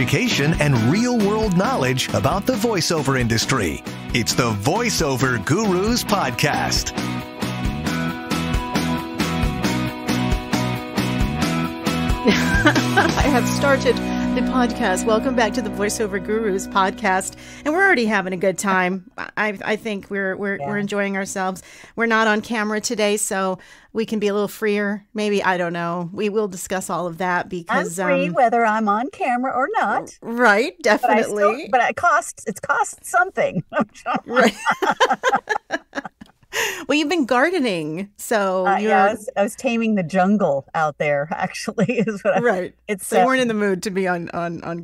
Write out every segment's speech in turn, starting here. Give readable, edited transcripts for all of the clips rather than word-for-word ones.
education and real-world knowledge about the voiceover industry. It's the Voiceover Gurus podcast. I have started the podcast. Welcome back to the Voiceover Gurus podcast, and we're already having a good time. I think we're enjoying ourselves. We're not on camera today, so we can be a little freer. Maybe, I don't know. We will discuss all of that because I'm free whether I'm on camera or not. Right, definitely. But it costs something. Right. Well, you've been gardening, so yeah, I was taming the jungle out there. Actually, is what right. It's so you weren't in the mood to be on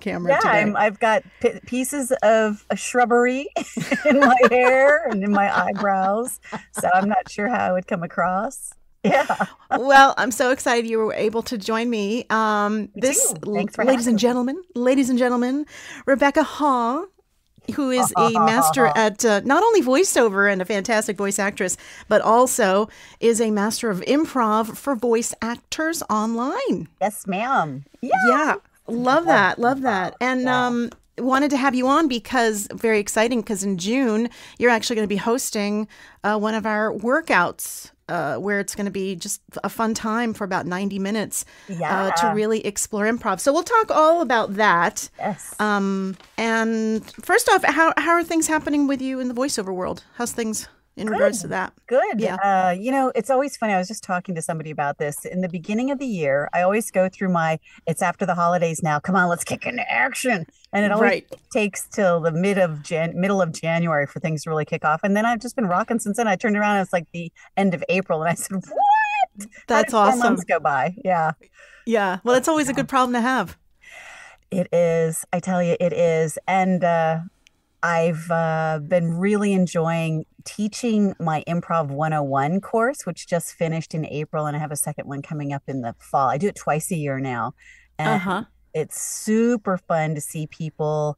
camera. Yeah, today. I've got pieces of a shrubbery in my hair and in my eyebrows, so I'm not sure how I would come across. Yeah. Well, I'm so excited you were able to join me. Ladies and gentlemen, Rebecca Haugh, who is a master at not only voiceover and a fantastic voice actress, but also is a master of improv for voice actors online. Yes, ma'am. Yeah. Love that. Love that. And wanted to have you on because very exciting, because in June, you're actually going to be hosting one of our workouts where it's going to be just a fun time for about 90 minutes to really explore improv. So we'll talk all about that. Yes. And first off, how are things happening with you in the voiceover world? How's things in regards to that? Good. Yeah. You know, it's always funny. I was just talking to somebody about this. In the beginning of the year, I always go through my, it's after the holidays now. Come on, let's kick into action. And it always takes till the middle of January for things to really kick off. And then I've just been rocking since then. I turned around and it's like the end of April. And I said, what? That's awesome. 4 months go by. Yeah. Yeah. Well, it's always a good problem to have. It is. I tell you, it is. And I've been really enjoying teaching my Improv 101 course, which just finished in April. And I have a second one coming up in the fall. I do it twice a year now. It's super fun to see people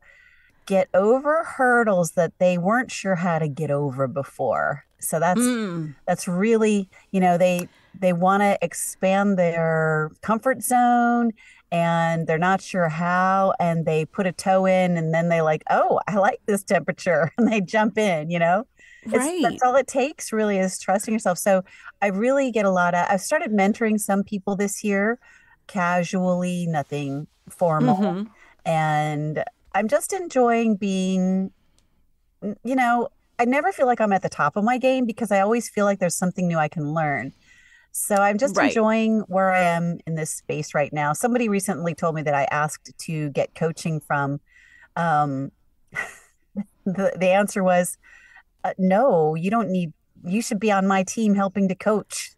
get over hurdles that they weren't sure how to get over before. So that's really, you know, they want to expand their comfort zone and they're not sure how, and they put a toe in and then they like, oh, I like this temperature, and they jump in, you know. That's all it takes really is trusting yourself. So I really get a lot of, I've started mentoring some people this year, casually, nothing formal. And I'm just enjoying being, you know, I never feel like I'm at the top of my game because I always feel like there's something new I can learn. So I'm just enjoying where I am in this space right now. Somebody recently told me that I asked to get coaching from, the answer was, no, you don't need, you should be on my team helping to coach.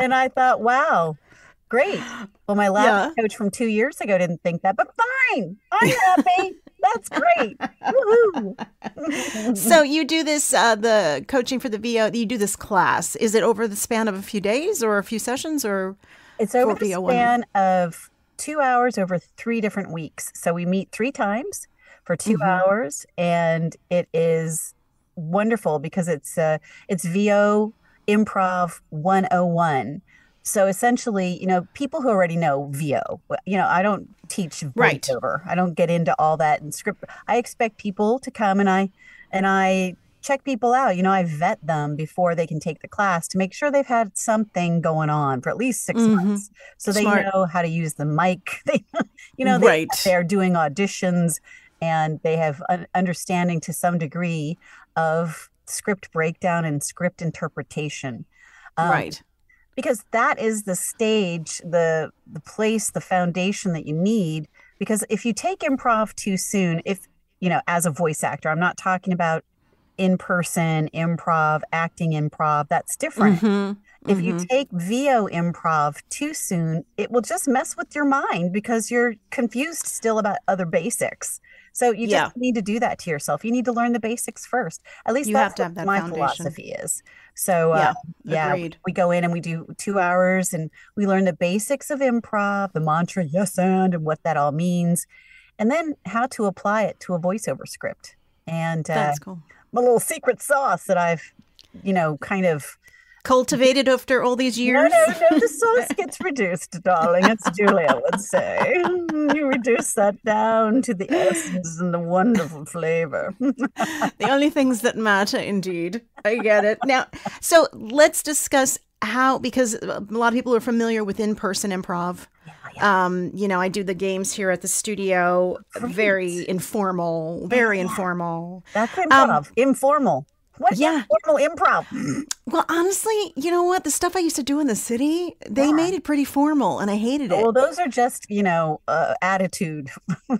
And I thought, wow, great. Well, my last coach from 2 years ago didn't think that, but fine. I'm happy. That's great. Woohoo. So you do this, the coaching for the VO, you do this class. Is it over the span of a few days or a few sessions, or? It's over the span of 2 hours over 3 different weeks. So we meet 3 times for 2 hours, and it is wonderful because it's VO Improv 101. So essentially, you know, people who already know VO, you know, I don't teach voiceover. I don't get into all that in script. I expect people to come and I check people out. You know, I vet them before they can take the class to make sure they've had something going on for at least 6 months. So they know how to use the mic. They, you know, they're doing auditions, and they have an understanding to some degree of script breakdown and script interpretation. Because that is the stage, the place, the foundation that you need. Because if you take improv too soon, if, you know, as a voice actor, I'm not talking about in-person improv, acting improv, that's different. If you take VO improv too soon, it will just mess with your mind because you're confused still about other basics. So you just need to do that to yourself. You need to learn the basics first. At least that's what my philosophy is. So we go in and we do 2 hours and we learn the basics of improv, the mantra, yes, and what that all means, and then how to apply it to a voiceover script. And that's cool. My little secret sauce that I've, you know, kind of cultivated after all these years? No, the sauce gets reduced, darling. It's Julia would say. You reduce that down to the essence and the wonderful flavor. The only things that matter, indeed. I get it. Now, so let's discuss how, because a lot of people are familiar with in-person improv. You know, I do the games here at the studio. Great. Very informal, very informal. That's improv. Informal. What's informal improv? Well, honestly, you know what? The stuff I used to do in the city, they made it pretty formal and I hated it. Well, those are just, you know, attitude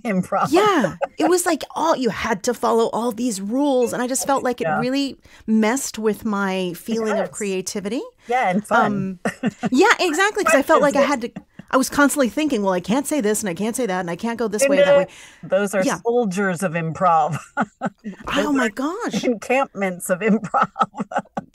improv. Yeah. It was like, you had to follow all these rules. And I just felt like it really messed with my feeling of creativity. Yeah, and fun. Yeah, exactly. Because I felt like I had to... I was constantly thinking, well, I can't say this and I can't say that and I can't go this way or that way. Those are soldiers of improv. Oh, my gosh. Encampments of improv.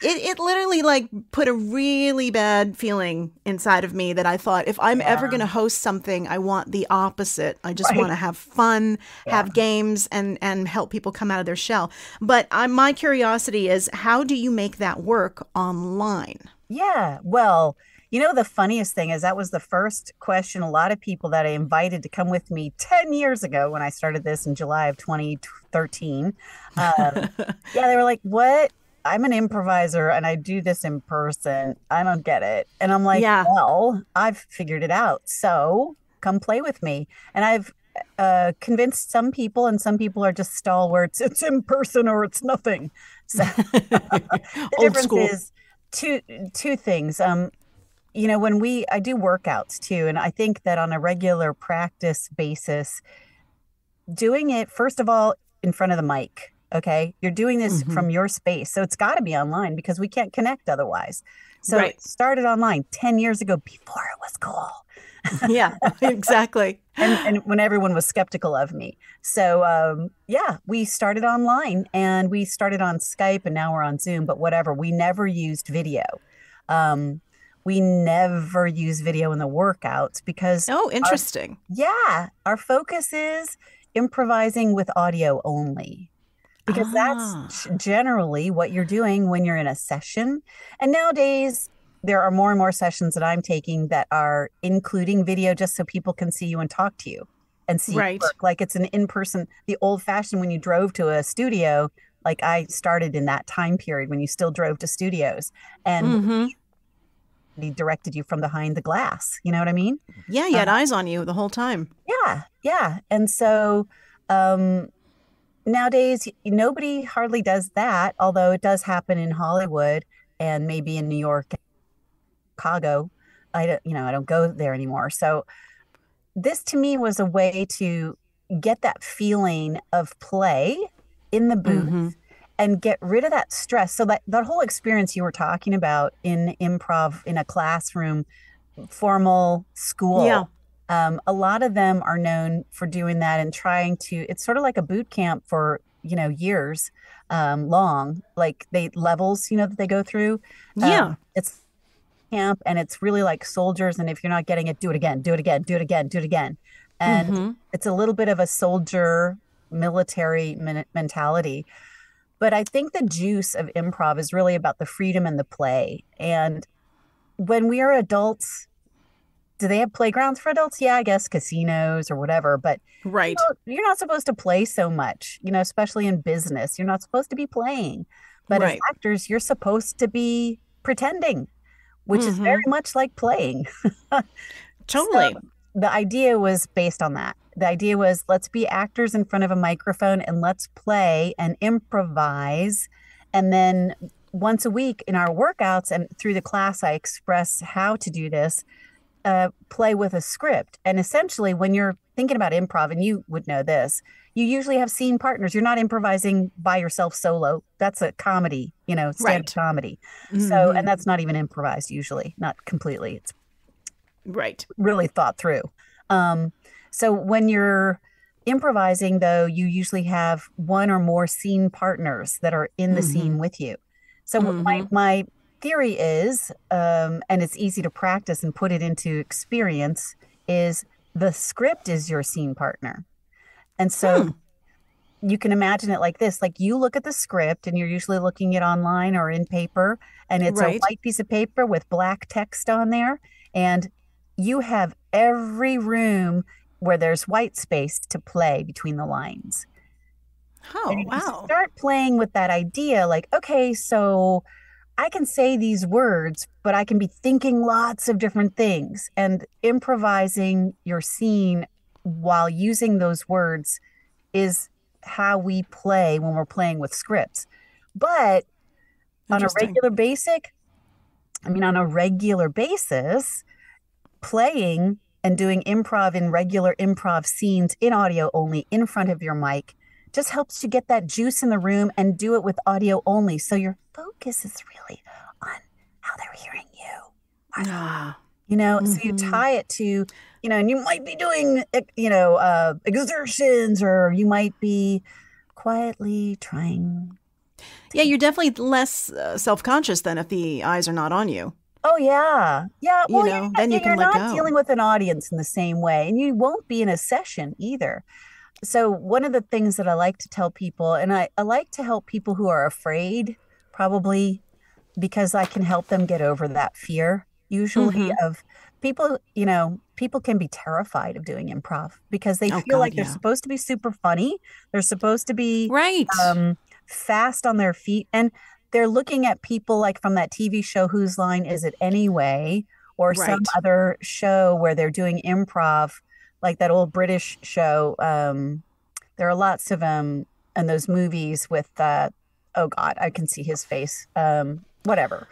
It literally like put a really bad feeling inside of me that I thought, if I'm ever going to host something, I want the opposite. I just want to have fun, have games, and help people come out of their shell. But my curiosity is, how do you make that work online? Yeah, well... You know, the funniest thing is that was the first question a lot of people that I invited to come with me 10 years ago when I started this in July of 2013. Yeah, they were like, what? I'm an improviser and I do this in person. I don't get it. And I'm like, well, I've figured it out. So come play with me. And I've convinced some people, and some people are just stalwarts. It's in person or it's nothing. So the difference is two things. You know, when I do workouts too, and I think that on a regular practice basis, doing it, first of all, in front of the mic, okay? You're doing this from your space. So it's got to be online because we can't connect otherwise. So it started online 10 years ago before it was cool. Yeah, exactly. and when everyone was skeptical of me. So yeah, we started online and we started on Skype and now we're on Zoom, but whatever, we never used video. We never use video in the workouts because... Oh, interesting. Our focus is improvising with audio only because that's generally what you're doing when you're in a session. And nowadays, there are more and more sessions that I'm taking that are including video just so people can see you and talk to you and see you work. Like it's an in-person, the old-fashioned when you drove to a studio, like I started in that time period when you still drove to studios. And... He directed you from behind the glass. You know what I mean? Yeah, he had eyes on you the whole time. Yeah, yeah. And so nowadays, nobody hardly does that, although it does happen in Hollywood and maybe in New York, Chicago. I don't go there anymore. So this to me was a way to get that feeling of play in the booth. And get rid of that stress. So that whole experience you were talking about in improv, in a classroom, formal school, a lot of them are known for doing that and trying to, it's sort of like a boot camp for, you know, years long, like levels, you know, that they go through. It's camp and it's really like soldiers. And if you're not getting it, do it again, do it again, do it again, do it again. And it's a little bit of a soldier military mentality. But I think the juice of improv is really about the freedom and the play. And when we are adults, do they have playgrounds for adults? Yeah, I guess casinos or whatever. But you're not supposed to play so much, you know, especially in business. You're not supposed to be playing. But as actors, you're supposed to be pretending, which is very much like playing. Totally. So the idea was based on that. The idea was, let's be actors in front of a microphone and let's play and improvise. And then once a week in our workouts and through the class, I express how to do this, play with a script. And essentially when you're thinking about improv, and you would know this, you usually have scene partners. You're not improvising by yourself solo. That's a comedy, you know, stand-up comedy. So, and that's not even improvised usually, not completely. It's really thought through. So when you're improvising, though, you usually have one or more scene partners that are in the scene with you. So my theory is, and it's easy to practice and put it into experience, is the script is your scene partner. And so you can imagine it like this, like you look at the script and you're usually looking at online or in paper, and it's a white piece of paper with black text on there. And you have every room where there's white space to play between the lines. Oh, and wow. Start playing with that idea, like, okay, so I can say these words, but I can be thinking lots of different things and improvising your scene while using those words is how we play when we're playing with scripts. But on a regular basis, playing and doing improv in regular improv scenes in audio only in front of your mic just helps you get that juice in the room and do it with audio only. So your focus is really on how they're hearing you. You know, so you tie it to, you know, and you might be doing, you know, exertions, or you might be quietly trying. Yeah, you're definitely less self-conscious than if the eyes are not on you. Oh, yeah. Yeah. Well, you know, then you can let go. You're not dealing with an audience in the same way, and you won't be in a session either. So one of the things that I like to tell people, and I like to help people who are afraid, probably because I can help them get over that fear. Usually of people, you know, people can be terrified of doing improv because they feel like they're supposed to be super funny. They're supposed to be fast on their feet. And they're looking at people like from that TV show, Whose Line Is It Anyway? Or some other show where they're doing improv, like that old British show. There are lots of them in those movies with, oh God, I can see his face, whatever.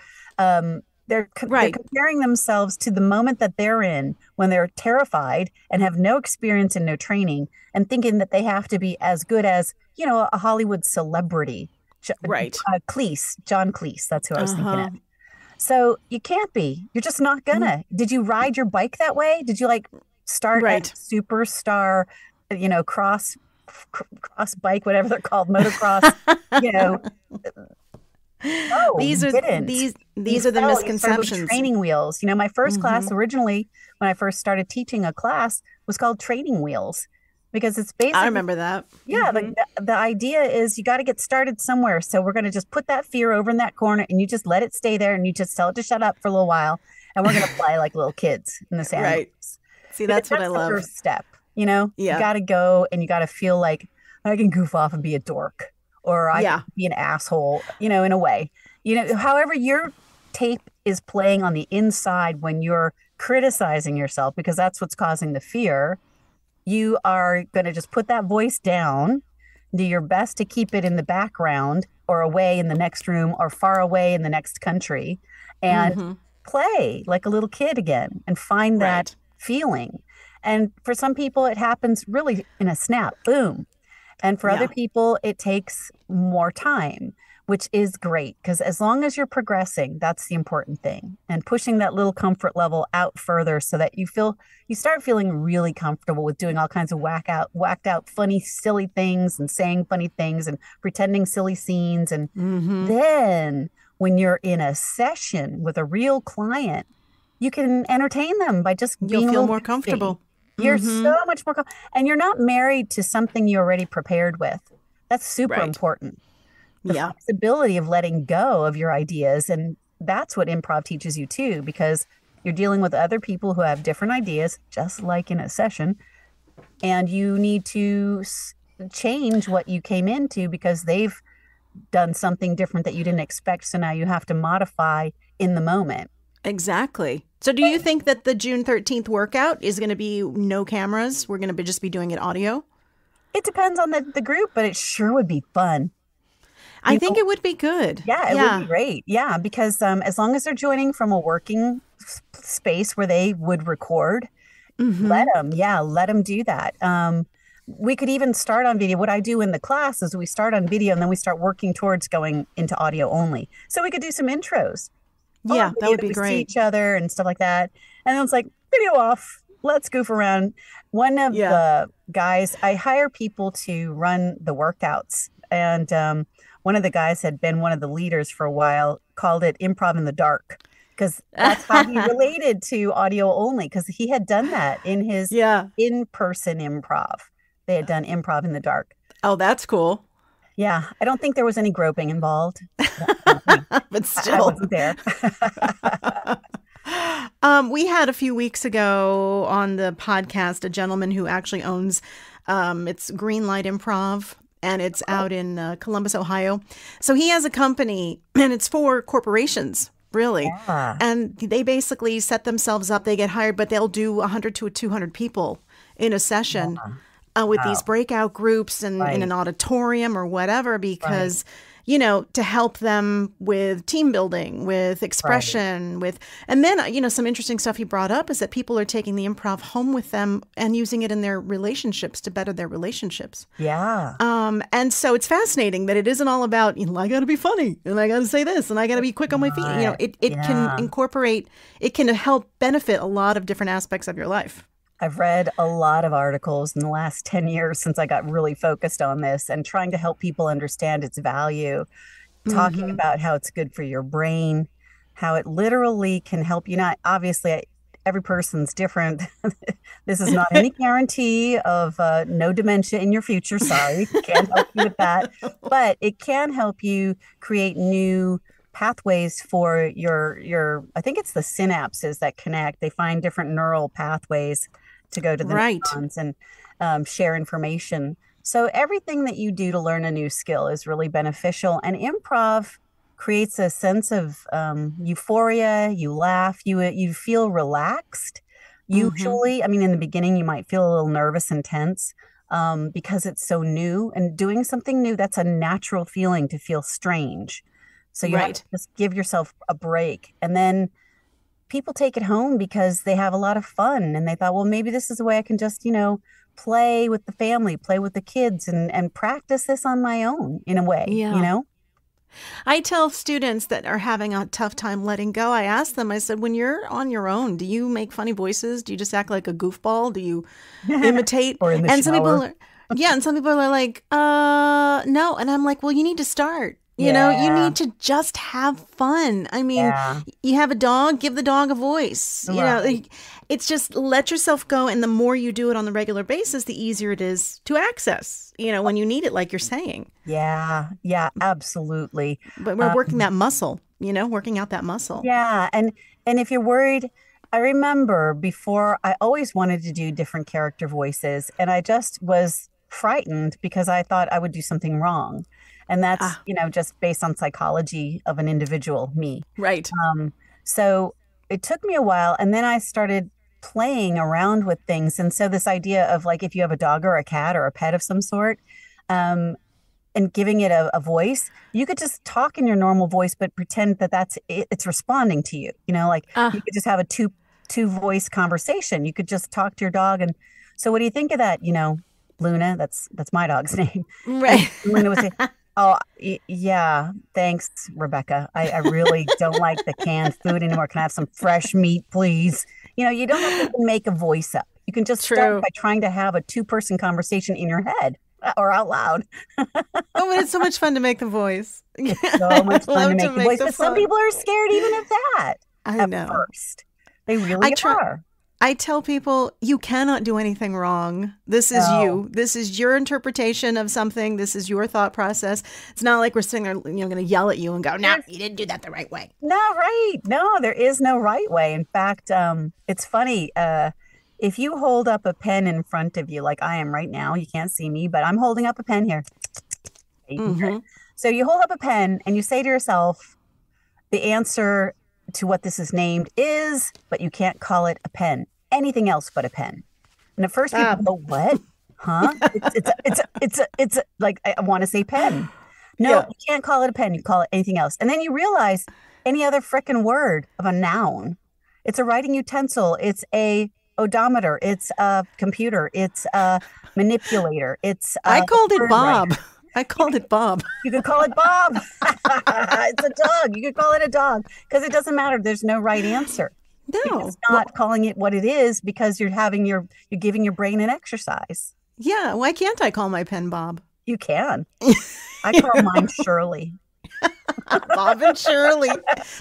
They're comparing themselves to the moment that they're in when they're terrified and have no experience and no training, and thinking that they have to be as good as, you know, a Hollywood celebrity. Cleese, John Cleese. That's who I was thinking of. So you can't be. You're just not gonna. Did you ride your bike that way? Did you like start at superstar, you know, cross bike, whatever they're called, motocross, you know? No, these are the misconceptions. Training wheels. You know, my first class originally, when I first started teaching a class, was called Training Wheels, because it's basically. I remember that. Yeah, the idea is you got to get started somewhere. So we're going to just put that fear over in that corner, and you just let it stay there, and you just tell it to shut up for a little while, and we're going to play like little kids in the sand. Right. See, that's what I love. First step. You know, you got to go, and you got to feel like I can goof off and be a dork. Or I could be an asshole, you know, in a way, you know, however your tape is playing on the inside when you're criticizing yourself, because that's what's causing the fear. You are going to just put that voice down, do your best to keep it in the background or away in the next room or far away in the next country, and play like a little kid again and find that feeling. And for some people, it happens really in a snap, boom. And for other people, it takes more time, which is great, because as long as you're progressing, that's the important thing. And pushing that little comfort level out further so that you start feeling really comfortable with doing all kinds of whacked out, funny, silly things, and saying funny things and pretending silly scenes. And then when you're in a session with a real client, you can entertain them by just being more comfortable. You're so much more, and you're not married to something you're already prepared with. That's super important. The flexibility of letting go of your ideas, and that's what improv teaches you too, because you're dealing with other people who have different ideas, just like in a session, and you need to change what you came into because they've done something different that you didn't expect, so now you have to modify in the moment. Exactly. So do you think that the June 13th workout is going to be no cameras? We're going to just be doing it audio? It depends on the group, but it sure would be fun. I think it would be good. Yeah, it would be great. Yeah, because as long as they're joining from a working space where they would record, let them do that. We could even start on video. What I do in the class is we start on video and then we start working towards going into audio only. So we could do some intros. Yeah, that would be great. See each other and stuff like that. And then it's like, video off. Let's goof around. One of the guys, I hire people to run the workouts. And one of the guys had been one of the leaders for a while, called it Improv in the Dark, because that's how he related to audio only, because he had done that in his in-person improv. They had done Improv in the Dark. Oh, that's cool. Yeah, I don't think there was any groping involved. But still. I wasn't there. We had a few weeks ago on the podcast a gentleman who actually owns, it's Greenlight Improv, and it's out in Columbus, Ohio. So he has a company, and it's for corporations, really. Yeah. And they basically set themselves up. They get hired, but they'll do 100 to 200 people in a session. Yeah. With these breakout groups and in an auditorium or whatever, because, you know, to help them with team building, with expression, with, and then, you know, some interesting stuff you brought up is that people are taking the improv home with them and using it in their relationships to better their relationships. Yeah. And so it's fascinating that it isn't all about, you know, I got to be funny and I got to say this and I got to be quick on my feet. You know, it can incorporate, it can help benefit a lot of different aspects of your life. I've read a lot of articles in the last 10 years since I got really focused on this and trying to help people understand its value, talking about how it's good for your brain, how it literally can help you. Not obviously, every person's different. This is not any guarantee of no dementia in your future. Sorry, can't help you with that. But it can help you create new pathways for your, I think it's the synapses that connect. They find different neural pathways to go to the neurons and share information. So everything that you do to learn a new skill is really beneficial. And improv creates a sense of euphoria. You laugh, you feel relaxed. Usually, I mean, in the beginning, you might feel a little nervous and tense because it's so new. And doing something new, that's a natural feeling to feel strange. So you have to just give yourself a break. And then people take it home because they have a lot of fun and they thought, well, maybe this is a way I can just, you know, play with the family, play with the kids and practice this on my own in a way, you know? I tell students that are having a tough time letting go, I ask them, I said, when you're on your own, do you make funny voices? Do you just act like a goofball? Do you imitate? Or in the shower. Some people are, and some people are like, no. And I'm like, well, you need to start. You know, you need to just have fun. I mean, you have a dog, give the dog a voice. You know, it's just let yourself go. And the more you do it on the regular basis, the easier it is to access, you know, when you need it, like you're saying. Yeah, yeah, absolutely. But we're working that muscle, you know, working out that muscle. Yeah. And if you're worried, I remember before I always wanted to do different character voices. And I just was frightened because I thought I would do something wrong. And that's, you know, just based on psychology of an individual, me. Right. So it took me a while. And then I started playing around with things. And so this idea of like, if you have a dog or a cat or a pet of some sort, and giving it a voice, you could just talk in your normal voice, but pretend that that's it, it's responding to you. You know, like you could just have a two voice conversation. You could just talk to your dog. And so what do you think of that? You know, Luna, that's my dog's name. Right. And Luna would say, oh, yeah. Thanks, Rebecca. I really don't like the canned food anymore. Can I have some fresh meat, please? You know, you don't have to make a voice up. You can just start by trying to have a two-person conversation in your head or out loud. Oh, but it's so much fun to make the voice. It's so much fun to make the voice. But some people are scared even of that. I know. At first. They really are. I tell people, you cannot do anything wrong. This is you. This is your interpretation of something. This is your thought process. It's not like we're sitting there, you know, going to yell at you and go, no, you didn't do that the right way. No, No, there is no right way. In fact, it's funny. If you hold up a pen in front of you, like I am right now, you can't see me, but I'm holding up a pen here. So you hold up a pen and you say to yourself, the answer to what this is named is, but you can't call it a pen, anything else but a pen. And at first people go, what? Huh? It's like, I want to say pen. No, you can't call it a pen. You call it anything else. And then you realize any other frickin' word of a noun. It's a writing utensil. It's a odometer. It's a computer. It's a manipulator. It's a I called it Bob. Writer. I called it Bob. You could call it Bob. It's a dog. You could call it a dog because it doesn't matter. There's no right answer. No. It's not calling it what it is because you're having you're giving your brain an exercise. Yeah. Why can't I call my pen Bob? You can. I call mine Shirley. Bob and Shirley.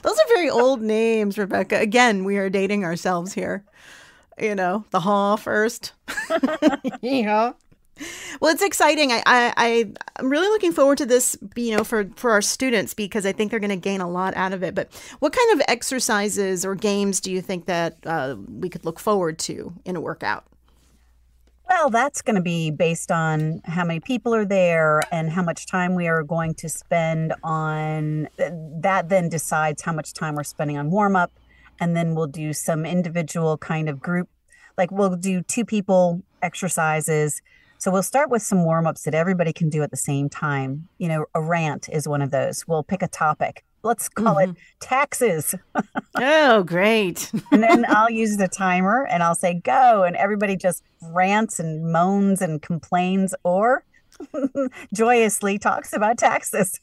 Those are very old names, Rebecca. Again, we are dating ourselves here. You know, the Haugh first. Yeah. Well, it's exciting. I'm really looking forward to this, you know, for our students, because I think they're going to gain a lot out of it. But what kind of exercises or games do you think that we could look forward to in a workout? Well, that's going to be based on how many people are there and how much time we are going to spend on that. Then decides how much time we're spending on warm up. And then we'll do some individual kind of group, like we'll do 2 people exercises. So we'll start with some warm-ups that everybody can do at the same time. You know, a rant is one of those. We'll pick a topic. Let's call it taxes. Oh, great. And then I'll use the timer and I'll say go. And everybody just rants and moans and complains or joyously talks about taxes.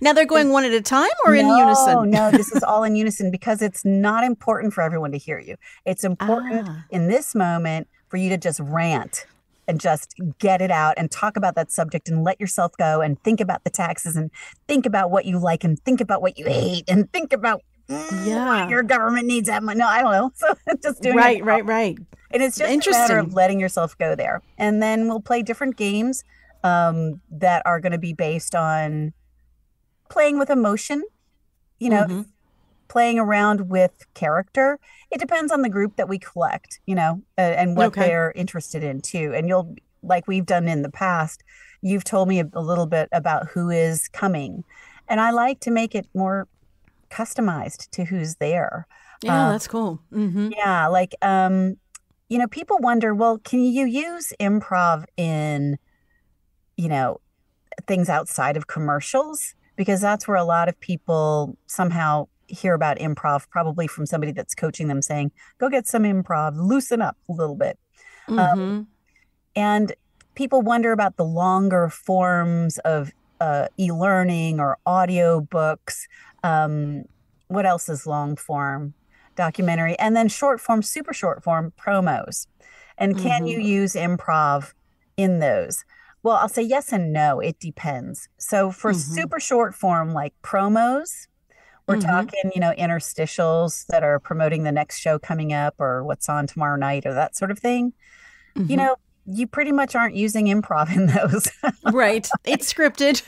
Now they're going one at a time or in unison? No, this is all in unison, because it's not important for everyone to hear you. It's important in this moment for you to just rant and just get it out and talk about that subject and let yourself go and think about the taxes and think about what you like and think about what you hate and think about why your government needs that money. No, I don't know. So just doing right. And it's just a matter of letting yourself go there. And then we'll play different games that are going to be based on playing with emotion, you know, playing around with character. It depends on the group that we collect, you know, and what they're interested in too. And you'll, like we've done in the past, you've told me a little bit about who is coming. And I like to make it more customized to who's there. Yeah, that's cool. Yeah, like, you know, people wonder, well, can you use improv in, you know, things outside of commercials? Because that's where a lot of people somehow hear about improv, probably from somebody that's coaching them saying, go get some improv, loosen up a little bit. And people wonder about the longer forms of e-learning or audio books. What else is long form? Documentary. And then short form, super short form promos. And can you use improv in those? Well, I'll say yes and no. It depends. So for super short form, like promos, we're talking, you know, interstitials that are promoting the next show coming up or what's on tomorrow night or that sort of thing. You know, you pretty much aren't using improv in those. Right. It's scripted.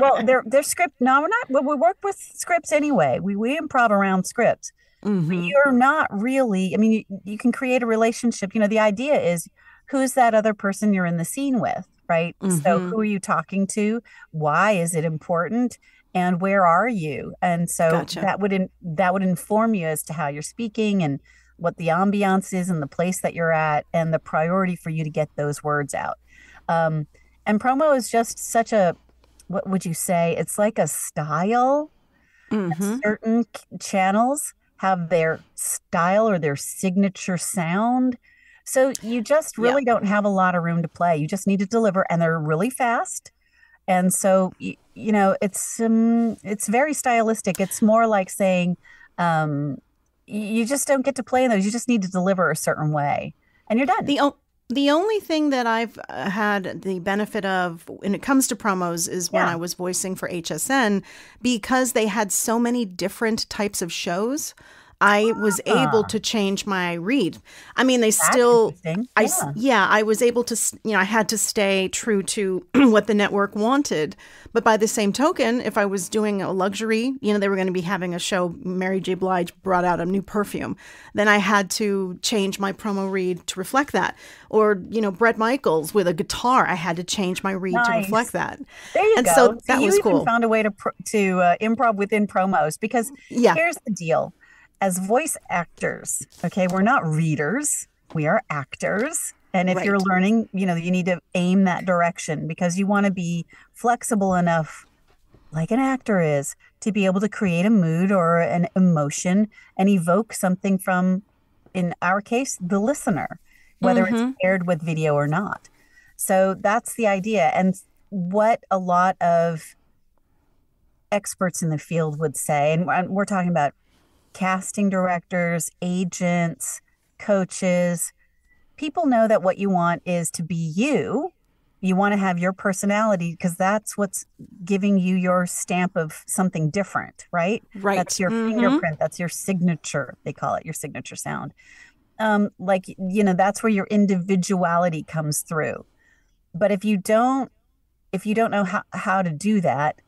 Well, they're scripted. No, we're not. Well, we work with scripts anyway. We improv around scripts. But you're not really, I mean, you can create a relationship. You know, the idea is who's that other person you're in the scene with, right? So who are you talking to? Why is it important? And where are you? And so that would inform you as to how you're speaking and what the ambiance is and the place that you're at and the priority for you to get those words out. And promo is just such a, what would you say? It's like a style. Certain channels have their style or their signature sound. So you just really don't have a lot of room to play. You just need to deliver, and they're really fast. And so, you know, it's very stylistic. It's more like saying you just don't get to play in those. You just need to deliver a certain way and you're done. The only thing that I've had the benefit of when it comes to promos is when I was voicing for HSN, because they had so many different types of shows. I was able to change my read. I mean, I was able to, you know, I had to stay true to what the network wanted. But by the same token, if I was doing a luxury, you know, they were going to be having a show, Mary J. Blige brought out a new perfume, then I had to change my promo read to reflect that. Or, you know, Brett Michaels with a guitar, I had to change my read to reflect that. There you go. And so that was cool. You even found a way to improv within promos, because here's the deal. As voice actors, okay, we're not readers, we are actors. And if you're learning, you know, you need to aim that direction, because you want to be flexible enough, like an actor is, to be able to create a mood or an emotion and evoke something from, in our case, the listener, whether it's paired with video or not. So that's the idea. And what a lot of experts in the field would say, and we're talking about casting directors, agents, coaches, people know that what you want is to be you. You want to have your personality, because that's what's giving you your stamp of something different, right? Right. That's your fingerprint. That's your signature. They call it your signature sound. Like, you know, that's where your individuality comes through. But if you don't know how to do that,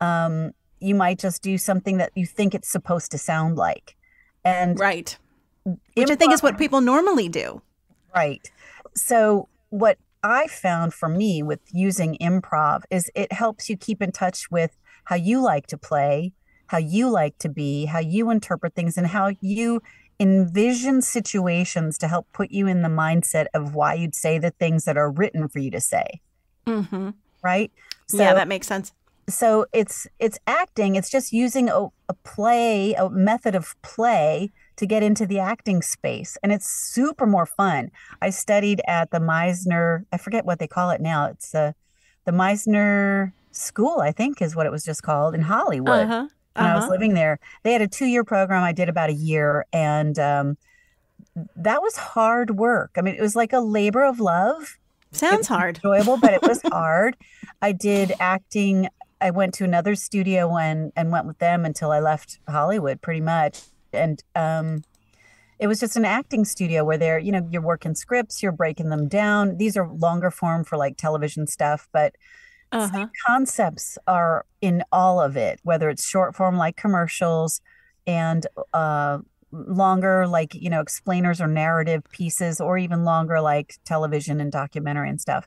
you might just do something that you think it's supposed to sound like. And right. Which I think is what people normally do. Right. So what I found for me with using improv is it helps you keep in touch with how you like to play, how you like to be, how you interpret things, and how you envision situations to help put you in the mindset of why you'd say the things that are written for you to say. Mm-hmm. Right? So, yeah, that makes sense. So it's acting. It's just using a method of play to get into the acting space. And it's super more fun. I studied at the Meisner, I forget what they call it now. It's the Meisner School, I think is what it was just called, in Hollywood. Uh-huh. When I was living there, they had a 2-year program. I did about a year, and that was hard work. I mean, it was like a labor of love. Sounds hard. Enjoyable, but it was hard. I did acting. I went to another studio and went with them until I left Hollywood, pretty much. And it was just an acting studio where you're working scripts, you're breaking them down. These are longer form for like television stuff, but same concepts are in all of it, whether it's short form like commercials and longer like, explainers or narrative pieces, or even longer like television and documentary and stuff.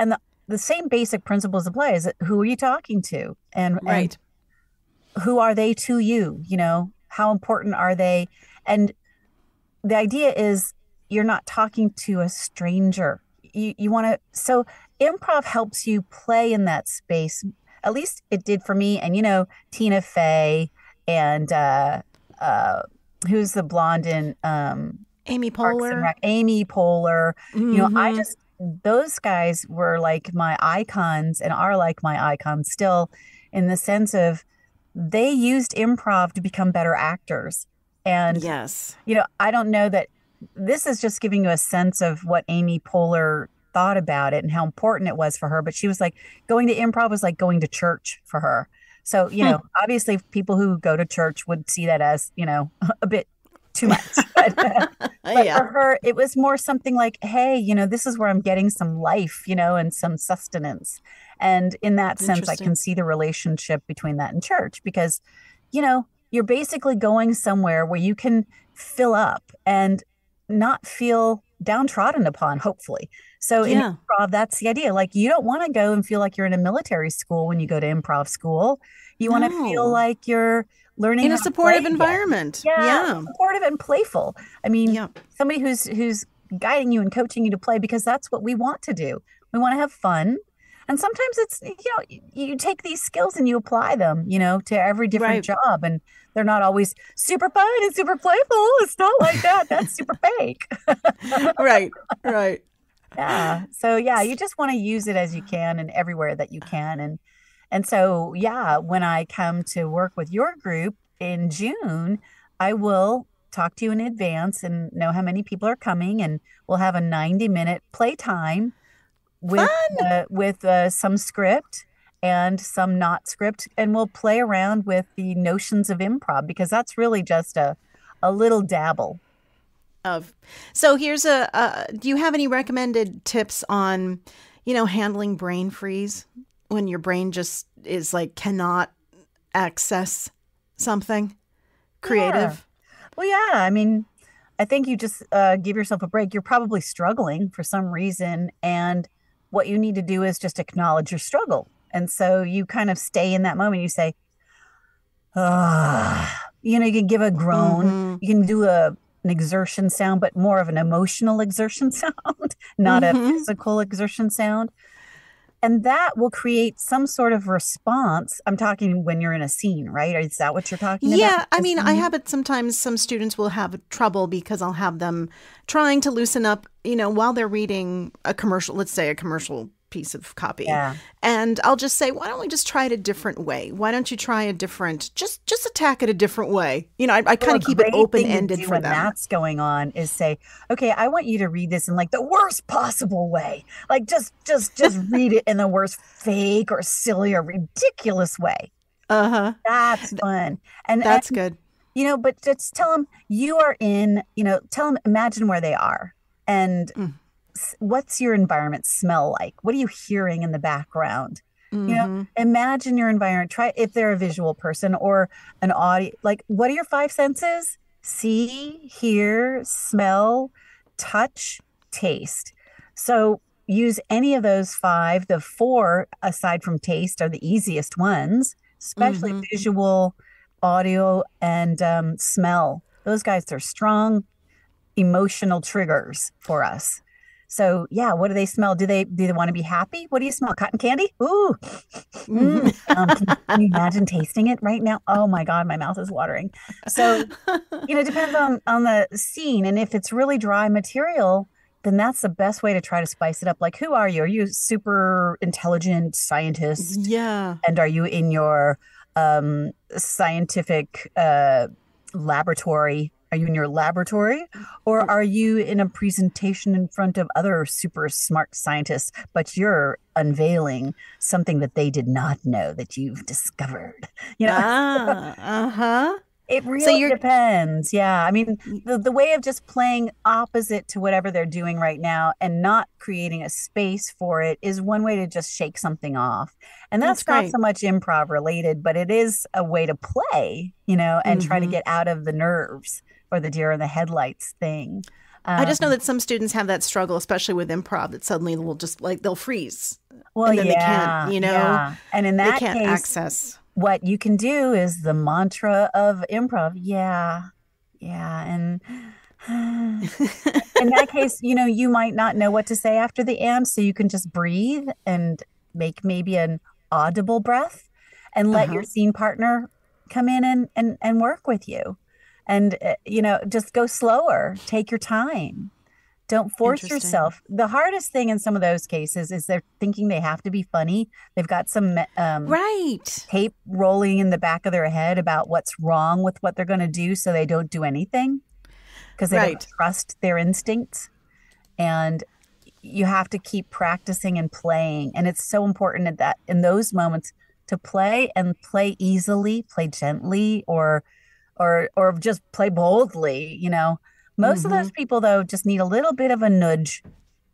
And the same basic principles apply. Is who are you talking to? And who are they to you? How important are they? And the idea is you're not talking to a stranger. You want to, so improv helps you play in that space. At least it did for me. And, Tina Fey and who's the blonde in Amy Poehler. Amy Poehler. Mm-hmm. Those guys were like my icons and are like my icons still, in the sense of they used improv to become better actors. And, yes, I don't know that this is just giving you a sense of what Amy Poehler thought about it and how important it was for her. But she was like, going to improv was like going to church for her. So, obviously people who go to church would see that as, a bit too much. But for her, it was more something like, hey, this is where I'm getting some life, and some sustenance. And in that sense, I can see the relationship between that and church, because, you're basically going somewhere where you can fill up and not feel downtrodden upon, hopefully. So in improv, that's the idea. Like, you don't want to go and feel like you're in a military school when you go to improv school. You want to feel like you're learning in a supportive environment. Yeah, supportive and playful. I mean, somebody who's guiding you and coaching you to play, because that's what we want to do. We want to have fun. And sometimes it's, you take these skills and you apply them, to every different job. And they're not always super fun and super playful. It's not like that. That's super fake. Right. Yeah. So, you just want to use it as you can and everywhere that you can. And so, when I come to work with your group in June, I will talk to you in advance and know how many people are coming. And we'll have a 90-minute playtime with some script and some not script, and we'll play around with the notions of improv, because that's really just a little dabble of. So here's do you have any recommended tips on, handling brain freeze, when your brain just is like cannot access something creative? Yeah. Well, I mean, I think you just give yourself a break. You're probably struggling for some reason, and what you need to do is just acknowledge your struggle. And so you kind of stay in that moment. You say, you can give a groan, you can do an exertion sound, but more of an emotional exertion sound, not a physical exertion sound. And that will create some sort of response. I'm talking when you're in a scene, right? Is that what you're talking about? Yeah, I mean, I have it sometimes. Some students will have trouble because I'll have them trying to loosen up, while they're reading a commercial, let's say a commercial piece of copy. Yeah. And I'll just say, why don't we just try it a different way? Why don't you try a different, just attack it a different way? I kind of keep it open-ended for them. When that's going on is say, okay, I want you to read this in like the worst possible way. Like just read it in the worst fake or silly or ridiculous way. That's fun. And that's good. But just tell them you are in, tell them, imagine where they are. And what's your environment smell like? What are you hearing in the background? Mm-hmm. You know, imagine your environment. Try, if they're a visual person or an audio, like, what are your five senses? See, hear, smell, touch, taste. So use any of those five. The four, aside from taste, are the easiest ones, especially mm-hmm. visual, audio, and smell. Those guys are strong emotional triggers for us. So yeah, what do they smell? Do they want to be happy? What do you smell? Cotton candy? Ooh. Mm. Can you imagine tasting it right now? Oh my God, my mouth is watering. So, you know, it depends on the scene. And if it's really dry material, then that's the best way to try to spice it up. Like, who are you? Are you super intelligent scientist? Yeah. And are you in your scientific laboratory? Are you in your laboratory, or are you in a presentation in front of other super smart scientists, but you're unveiling something that they did not know that you've discovered? You know, It really depends. Yeah. I mean, the way of just playing opposite to whatever they're doing right now and not creating a space for it is one way to just shake something off. And that's not so much improv related, but it is a way to play, you know, and mm-hmm. try to get out of the nerves or the deer in the headlights thing. I just know that some students have that struggle, especially with improv, that suddenly will just like, they'll freeze. Well, and then they can't, you know, and in that they can't access. What you can do is the mantra of improv. Yeah. Yeah. And in that case, you know, you might not know what to say after the and, so you can just breathe and make maybe an audible breath and let your scene partner come in and work with you. And, you know, just go slower. Take your time. Don't force yourself. The hardest thing in some of those cases is they're thinking they have to be funny. They've got some tape rolling in the back of their head about what's wrong with what they're going to do, so they don't do anything because they don't trust their instincts. And you have to keep practicing and playing. And it's so important at that, in those moments, to play and play easily, play gently, or just play boldly, you know. Most of those people, though, just need a little bit of a nudge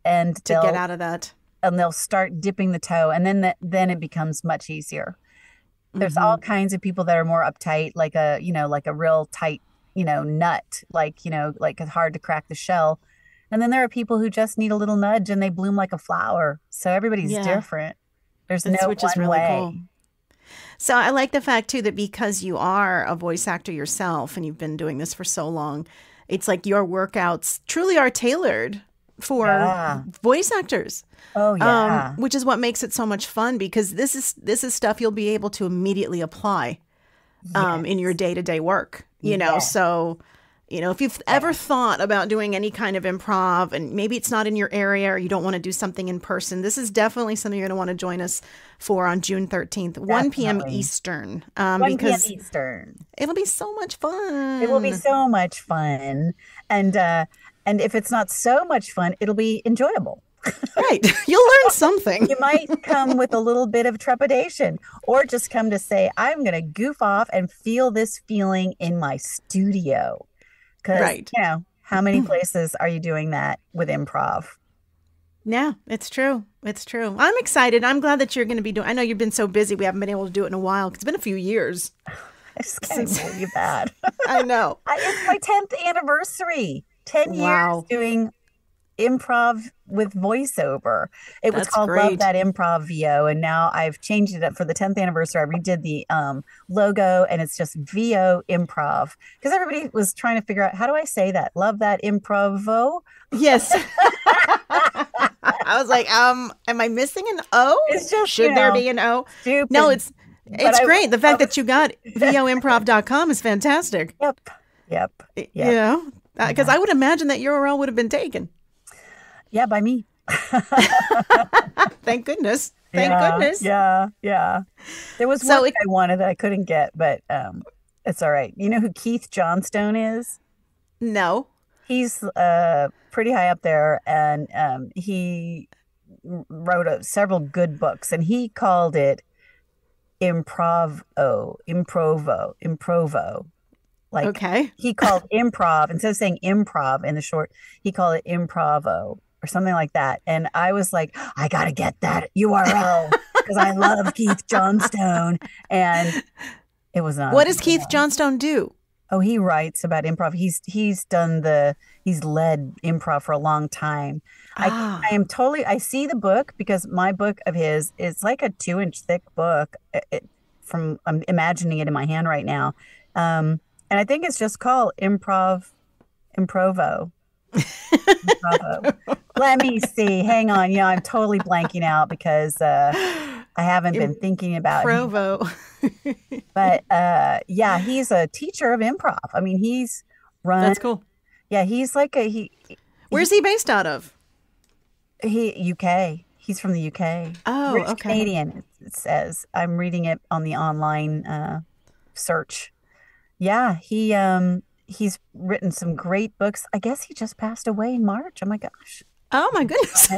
and to get out of that. And they'll start dipping the toe, and then it becomes much easier. There's all kinds of people that are more uptight, like a real tight, nut, like it's hard to crack the shell. And then there are people who just need a little nudge and they bloom like a flower. So everybody's different. There's no which one is really way. Cool. So I like the fact, too, that because you are a voice actor yourself and you've been doing this for so long, it's like your workouts truly are tailored for voice actors. Oh, yeah. Which is what makes it so much fun, because this is stuff you'll be able to immediately apply in your day-to-day work, you know. So, you know, if you've ever thought about doing any kind of improv and maybe it's not in your area or you don't want to do something in person, this is definitely something you're going to want to join us for on June 13th, 1 p.m. Eastern. 1 p.m. Eastern. It'll be so much fun. It will be so much fun. And if it's not so much fun, it'll be enjoyable. Right. You'll learn something. You might come with a little bit of trepidation, or just come to say, I'm going to goof off and feel this feeling in my studio. Because, you know, how many places are you doing that with improv? Yeah, it's true. It's true. I'm excited. I'm glad that you're going to be doing. I know you've been so busy. We haven't been able to do it in a while. It's been a few years. I just can't believe that. I know. It's my 10th anniversary. 10 years doing improv with voiceover. It was called Love That Improv VO, and now I've changed it up for the 10th anniversary. I redid the logo, and it's just VO Improv, because everybody was trying to figure out, how do I say that? Love That Improv-o? Yes. I was like, am I missing an O? It's just, should there be an O? Stupid. No, it's great. The fact that you got VOImprov.com is fantastic. Yep. You know, because I would imagine that URL would have been taken. Yeah, by me. Thank goodness. Thank goodness. Yeah. There was one I wanted that I couldn't get, but it's all right. You know who Keith Johnstone is? No. He's pretty high up there, and he wrote several good books, and he called it Improvo. Like, he called improv, instead of saying improv in the short, he called it Improvo. or something like that. And I was like, I got to get that URL because I love Keith Johnstone. And it was not. What does Keith Johnstone do? Oh, he writes about improv. He's led improv for a long time. Ah. I see the book because my book of his is like a 2-inch thick book. I'm imagining it in my hand right now. And I think it's just called Improvo. Let me see. Hang on. Yeah, I'm totally blanking out because I haven't been thinking about Provo. But yeah, he's a teacher of improv. I mean, he's run. That's cool. Yeah, he's like a Where's he based out of? UK. He's from the UK. Oh, British okay. Canadian. It says I'm reading it on the online search. Yeah, he he's written some great books. I guess he just passed away in March. Oh my gosh. Oh my goodness.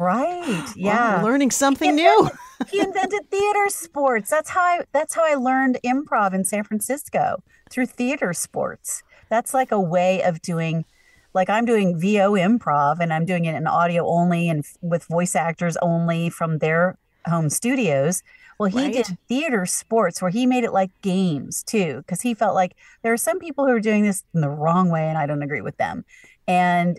Right. Yeah. Wow, learning something new. He invented theater sports. That's how I learned improv in San Francisco, through theater sports. That's like a way of doing, like I'm doing VO Improv and I'm doing it in audio only and with voice actors only from their home studios. Well, he did theater sports where he made it like games too, because he felt like there are some people who are doing this in the wrong way and I don't agree with them. And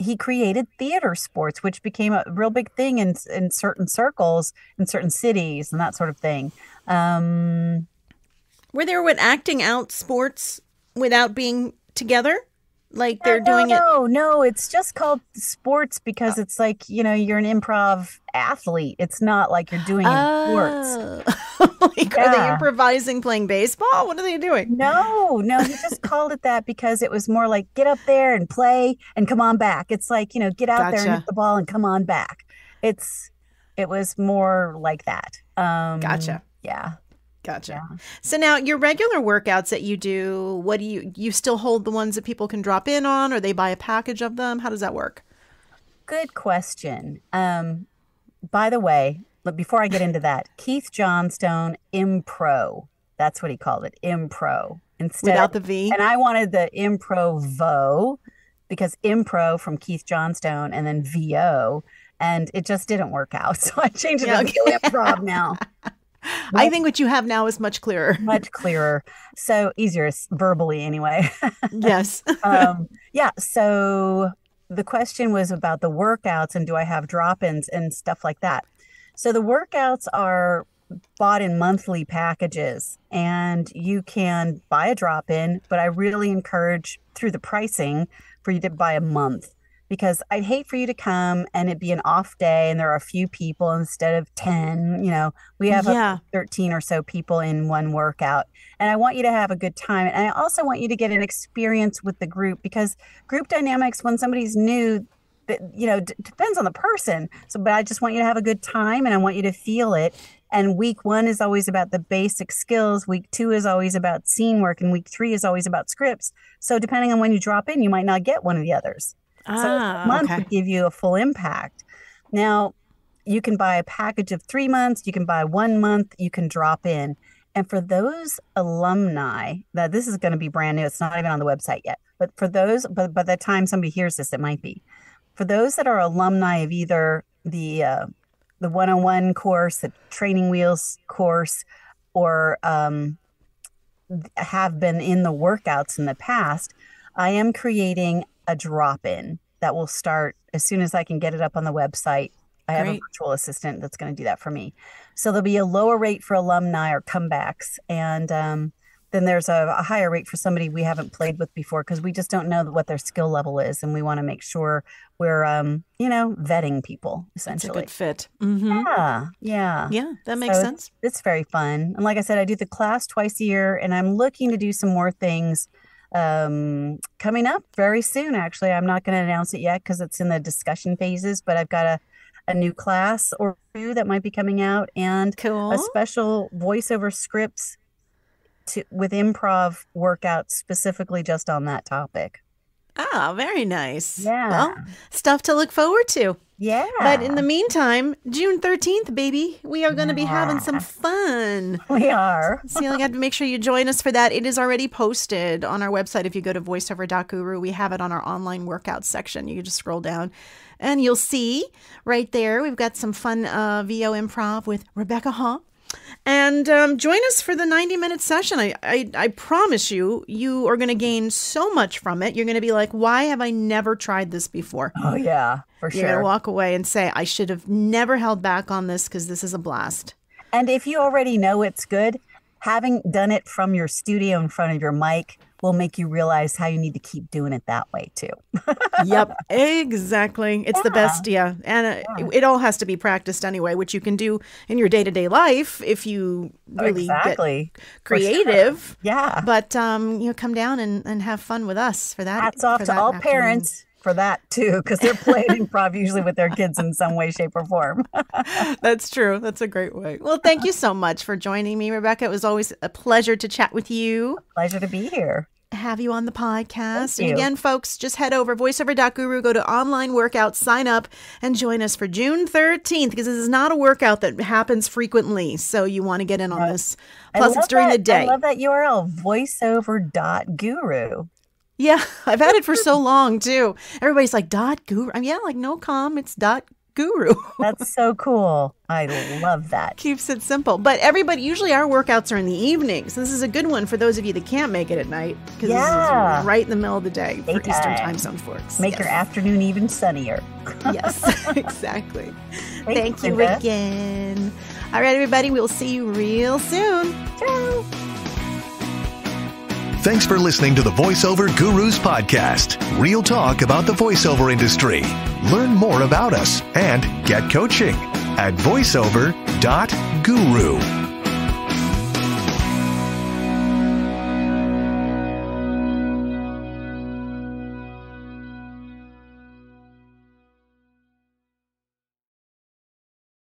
he created theater sports, which became a real big thing in certain circles, in certain cities and that sort of thing. Were there acting out sports without being together? Like No, it's just called sports because it's like, you're an improv athlete. It's not like you're doing sports. Like, yeah. Are they improvising playing baseball? What are they doing? No, he just called it that because it was more like get up there and play and come on back. It's like, get out there and hit the ball and come on back. It was more like that. Gotcha. Yeah. Gotcha. Yeah. So now your regular workouts that you do, what do you still hold the ones that people can drop in on, or they buy a package of them? How does that work? Good question. By the way, but before I get into that, Keith Johnstone Impro. That's what he called it. Impro. Instead without the V. And I wanted the Improvo because Impro from Keith Johnstone and then VO, and it just didn't work out. So I changed it to Improv now. I think what you have now is much clearer. Much clearer. So easier verbally anyway. Yes. Yeah. So the question was about the workouts and do I have drop-ins and stuff like that. So the workouts are bought in monthly packages and you can buy a drop-in, but I really encourage through the pricing for you to buy a month. Because I'd hate for you to come and it'd be an off day and there are a few people instead of 10, we have 13 or so people in one workout. And I want you to have a good time. And I also want you to get an experience with the group because group dynamics, when somebody's new, depends on the person. So, but I just want you to have a good time and I want you to feel it. And week one is always about the basic skills. Week two is always about scene work. And week three is always about scripts. So depending on when you drop in, you might not get one of the others. So a month would give you a full impact. Now, you can buy a package of 3 months. You can buy 1 month. You can drop in. And for those alumni, that this is going to be brand new. It's not even on the website yet. But for those, but by the time somebody hears this, it might be. For those that are alumni of either the 101 course, the Training Wheels course, or have been in the workouts in the past, I am creating a drop-in that will start as soon as I can get it up on the website. I have a virtual assistant that's going to do that for me. So there'll be a lower rate for alumni or comebacks. And then there's a higher rate for somebody we haven't played with before because we just don't know what their skill level is. And we want to make sure we're, vetting people, essentially. It's a good fit. Mm-hmm. Yeah. Yeah, that makes sense. It's very fun. And like I said, I do the class twice a year and I'm looking to do some more things coming up very soon. Actually, I'm not going to announce it yet because it's in the discussion phases, but I've got a new class or two that might be coming out and a special voiceover scripts with improv workout specifically just on that topic. Oh, very nice. Yeah. Well, stuff to look forward to. Yeah. But in the meantime, June 13th, baby, we are going to be having some fun. We are. So you'll have to make sure you join us for that. It is already posted on our website. If you go to voiceover.guru, we have it on our online workout section. You can just scroll down and you'll see right there. We've got some fun VO improv with Rebecca Haugh. And join us for the 90-minute session. I promise you, you are going to gain so much from it. You're going to be like, why have I never tried this before? Oh, yeah, for sure. You're going to walk away and say, I should have never held back on this because this is a blast. And if you already know it's good, having done it from your studio in front of your mic will make you realize how you need to keep doing it that way, too. Yep, exactly. It's the best, yeah. And it all has to be practiced anyway, which you can do in your day-to-day life if you really get creative. Sure. Yeah. But, you know, come down and have fun with us for that. Hats off to all parents for that, too, because they're playing improv usually with their kids in some way, shape, or form. That's true. That's a great way. Well, thank you so much for joining me, Rebecca. It was always a pleasure to chat with you. A pleasure to be here. Have you on the podcast. And again, folks, just head over voiceover.guru, go to online workout, sign up, and join us for June 13th, because this is not a workout that happens frequently. So you want to get in on this. Plus, it's during the day. I love that URL, voiceover.guru. Yeah, I've had it for so long, too. Everybody's like, .guru. I mean, yeah, like, no com, it's .guru. That's so cool. I love that. Keeps it simple. But everybody, usually our workouts are in the evenings. This is a good one for those of you that can't make it at night. Because this is right in the middle of the day for Eastern time zone folks. Make your afternoon even sunnier. Yes, exactly. Thank you again. All right, everybody, we'll see you real soon. Ciao. Thanks for listening to the VoiceOver Gurus podcast. Real talk about the voiceover industry. Learn more about us and get coaching at voiceover.guru.